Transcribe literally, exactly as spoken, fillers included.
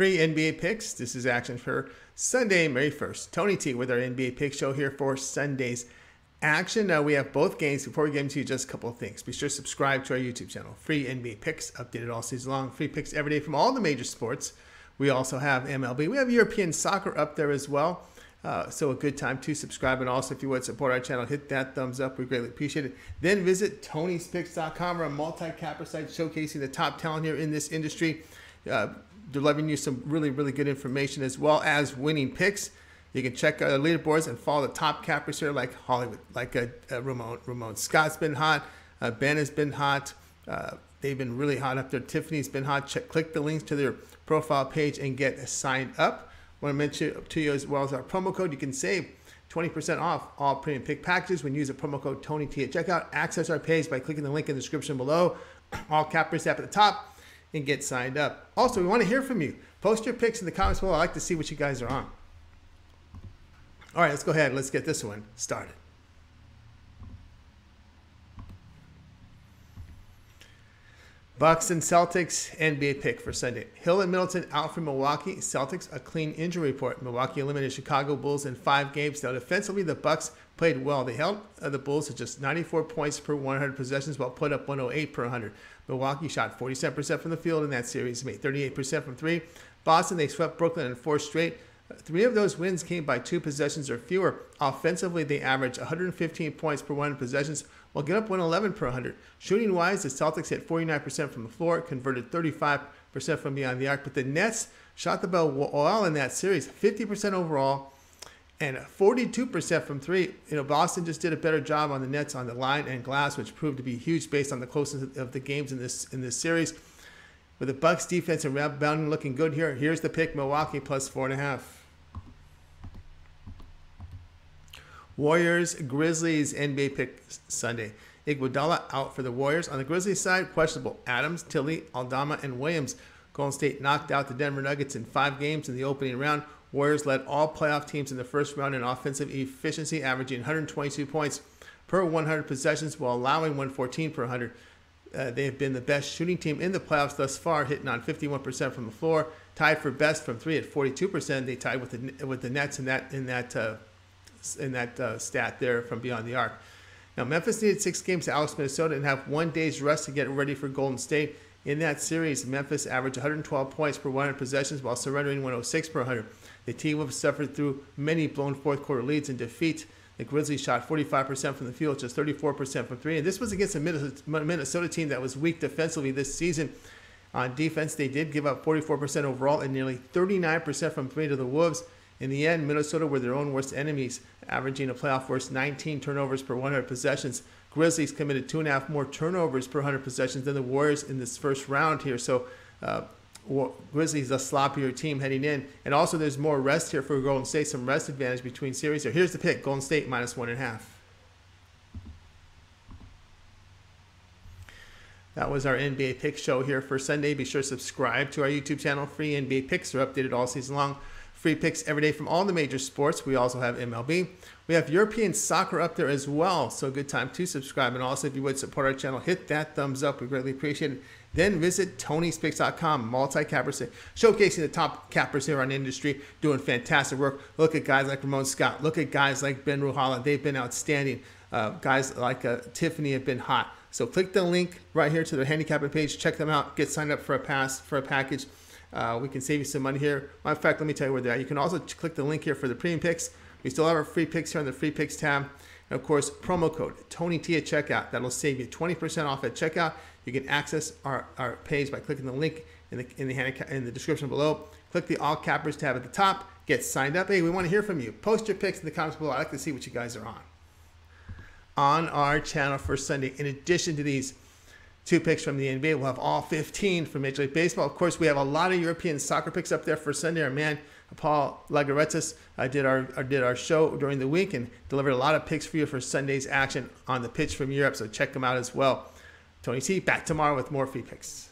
free N B A picks. This is action for Sunday, May first. Tony T with our N B A pick show here for Sunday's action. Now we have both games. Before we get into just a couple of things, be sure to subscribe to our YouTube channel. Free N B A picks, updated all season long. Free picks every day from all the major sports. We also have M L B. We have European soccer up there as well. Uh, so a good time to subscribe. And also, if you would support our channel, hit that thumbs up. We greatly appreciate it. Then visit Tonys Picks dot com, our multi-capper site showcasing the top talent here in this industry. Uh, delivering you some really, really good information as well as winning picks. You can check our leaderboards and follow the top cappers here like Hollywood, like a, a Ramon. Ramon Scott's been hot. Uh, Ben has been hot. Uh, they've been really hot up there. Tiffany's been hot. Check, click the links to their profile page and get signed up. I want to mention to you as well as our promo code. You can save twenty percent off all premium pick packages when you use the promo code TONYT at checkout. Access our page by clicking the link in the description below. All cappers app at the top and get signed up. Also, we want to hear from you. Post your picks in the comments below. I like to see what you guys are on. All right, let's go ahead. Let's get this one started. Bucks and Celtics, N B A pick for Sunday. Hill and Middleton out for Milwaukee. Celtics, a clean injury report. Milwaukee eliminated Chicago Bulls in five games. Now, defensively, the Bucks played well. They held the Bulls to just ninety-four points per one hundred possessions while put up one oh eight per one hundred. Milwaukee shot forty-seven percent from the field in that series, made thirty-eight percent from three. Boston, they swept Brooklyn in four straight. Three of those wins came by two possessions or fewer. Offensively, they averaged one hundred fifteen points per one hundred possessions, while giving up one eleven per one hundred. Shooting-wise, the Celtics hit forty-nine percent from the floor, converted thirty-five percent from beyond the arc. But the Nets shot the ball well in that series, fifty percent overall and forty-two percent from three. You know, Boston just did a better job on the Nets on the line and glass, which proved to be huge based on the closeness of the games in this in this series. With the Bucks defense and rebounding looking good here, here's the pick: Milwaukee plus four and a half. Warriors, Grizzlies, N B A pick Sunday. Iguodala out for the Warriors. On the Grizzlies side, questionable. Adams, Tilly, Aldama, and Williams. Golden State knocked out the Denver Nuggets in five games in the opening round. Warriors led all playoff teams in the first round in offensive efficiency, averaging one hundred twenty-two points per one hundred possessions while allowing one fourteen per one hundred. Uh, they have been the best shooting team in the playoffs thus far, hitting on fifty-one percent from the floor, tied for best from three at forty-two percent. They tied with the with the Nets in that in that. Uh, in that uh, stat there from beyond the arc. Now, Memphis needed six games to oust Minnesota and have one day's rest to get ready for Golden State. In that series, Memphis averaged one hundred twelve points per one hundred possessions while surrendering one oh six per one hundred. The team have suffered through many blown fourth-quarter leads and defeat. The Grizzlies shot forty-five percent from the field, just thirty-four percent from three. And this was against a Minnesota team that was weak defensively this season. On defense, they did give up forty-four percent overall and nearly thirty-nine percent from three to the Wolves. In the end, Minnesota were their own worst enemies, averaging a playoff worst nineteen turnovers per one hundred possessions. Grizzlies committed two and a half more turnovers per one hundred possessions than the Warriors in this first round here. So uh, Grizzlies, a sloppier team heading in. And also there's more rest here for Golden State, some rest advantage between series. So here's the pick, Golden State minus one and a half. That was our N B A pick show here for Sunday. Be sure to subscribe to our YouTube channel. Free N B A picks are updated all season long. Free picks every day from all the major sports. We also have M L B. We have European soccer up there as well, so a good time to subscribe. And also, if you would support our channel, hit that thumbs up. We greatly appreciate it. Then visit Tonys Picks dot com, multi-capper site, showcasing the top cappers here on industry, doing fantastic work. Look at guys like Ramon Scott. Look at guys like Ben Ruhala. They've been outstanding. Uh, guys like uh, Tiffany have been hot. So click the link right here to their handicapping page. Check them out. Get signed up for a pass, for a package. Uh, we can save you some money here. Matter of fact, let me tell you where they're at. You can also click the link here for the premium picks. We still have our free picks here on the free picks tab. And of course, promo code TONYT at checkout. That'll save you twenty percent off at checkout. You can access our, our page by clicking the link in the, in, the, in the description below. Click the all cappers tab at the top. Get signed up. Hey, we want to hear from you. Post your picks in the comments below. I'd like to see what you guys are on. On our channel for Sunday, in addition to these two picks from the N B A, we'll have all fifteen from Major League Baseball. Of course, we have a lot of European soccer picks up there for Sunday. Our man, Paul Lagaretis, uh, did our uh, did our show during the week and delivered a lot of picks for you for Sunday's action on the pitch from Europe, so check them out as well. Tony T, back tomorrow with more free picks.